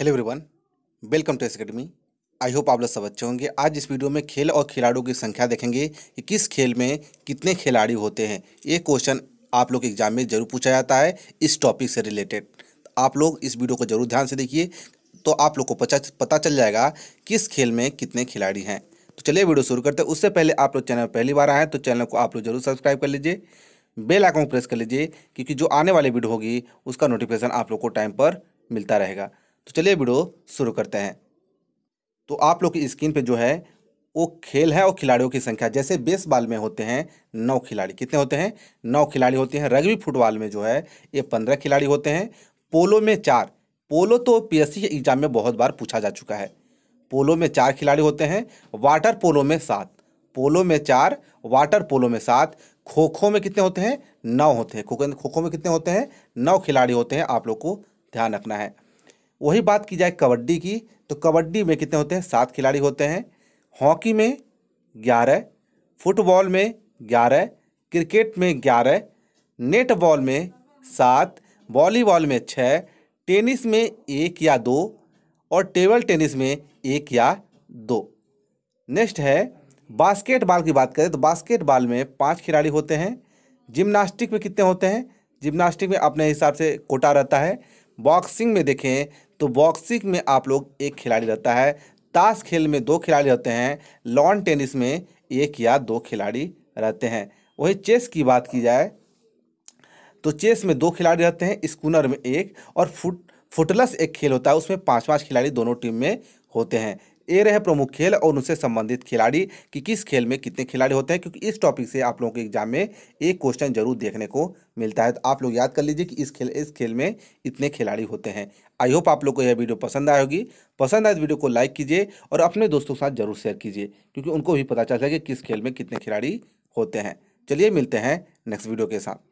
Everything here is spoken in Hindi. Hello everyone, welcome to YES academy. I hope आप लोग सब अच्छे होंगे। आज इस वीडियो में खेल और खिलाड़ियों की संख्या देखेंगे कि किस खेल में कितने खिलाड़ी होते हैं। ये क्वेश्चन आप लोग एग्जाम में जरूर पूछा जाता है इस टॉपिक से रिलेटेड। आप लोग इस वीडियो को जरूर ध्यान से देखिए तो आप लोग को पता चल जाएगा किस खेल में कितने खिलाड़ी हैं। तो चलिए वीडियो शुरू करते हैं। उससे पहले आप लोग चैनल पर पहली बार आएँ तो चैनल को आप लोग जरूर सब्सक्राइब कर लीजिए, बेल आइकन प्रेस कर लीजिए, क्योंकि जो आने वाली वीडियो होगी उसका नोटिफिकेशन आप लोग को टाइम पर मिलता रहेगा। तो चलिए वीडियो शुरू करते हैं। तो आप लोग की स्क्रीन पे जो है वो खेल है और खिलाड़ियों की संख्या। जैसे बेसबॉल में होते हैं 9 खिलाड़ी, कितने होते हैं? 9 खिलाड़ी होते हैं। रग्बी फुटबॉल में जो है ये 15 खिलाड़ी होते हैं। पोलो में 4, पोलो तो पीएससी के एग्जाम में बहुत बार पूछा जा चुका है। पोलो में 4 खिलाड़ी होते हैं। वाटर पोलो में 7, पोलो में 4, वाटर पोलो में 7। खो खो में कितने होते हैं? 9 होते हैं। खो खो में कितने होते हैं? 9 खिलाड़ी होते हैं। आप लोग को ध्यान रखना है। वही बात की जाए कबड्डी की, तो कबड्डी में कितने होते हैं? 7 खिलाड़ी होते हैं। हॉकी में 11, फुटबॉल में 11, क्रिकेट में 11, नेटबॉल में 7, वॉलीबॉल में 6, टेनिस में 1 या 2 और टेबल टेनिस में 1 या 2। नेक्स्ट है बास्केटबॉल की बात करें तो बास्केटबॉल में 5 खिलाड़ी होते हैं। जिम्नास्टिक में कितने होते हैं? जिम्नास्टिक में अपने हिसाब से कोटा रहता है। बॉक्सिंग में देखें तो बॉक्सिंग में आप लोग 1 खिलाड़ी रहता है। ताश खेल में 2 खिलाड़ी रहते हैं। लॉन टेनिस में 1 या 2 खिलाड़ी रहते हैं। वही चेस की बात की जाए तो चेस में 2 खिलाड़ी रहते हैं, स्कूनर में 1 और फुटलस एक खेल होता है, उसमें 5-5 खिलाड़ी दोनों टीम में होते हैं। ये रहे प्रमुख खेल और उनसे संबंधित खिलाड़ी कि किस खेल में कितने खिलाड़ी होते हैं, क्योंकि इस टॉपिक से आप लोगों के एग्जाम में एक क्वेश्चन जरूर देखने को मिलता है। तो आप लोग याद कर लीजिए कि इस खेल में इतने खिलाड़ी होते हैं। आई होप आप लोग को यह वीडियो पसंद आई होगी। पसंद आए तो वीडियो को लाइक कीजिए और अपने दोस्तों के साथ जरूर शेयर कीजिए, क्योंकि उनको भी पता चल सके किस खेल में कितने खिलाड़ी होते हैं। चलिए मिलते हैं नेक्स्ट वीडियो के साथ।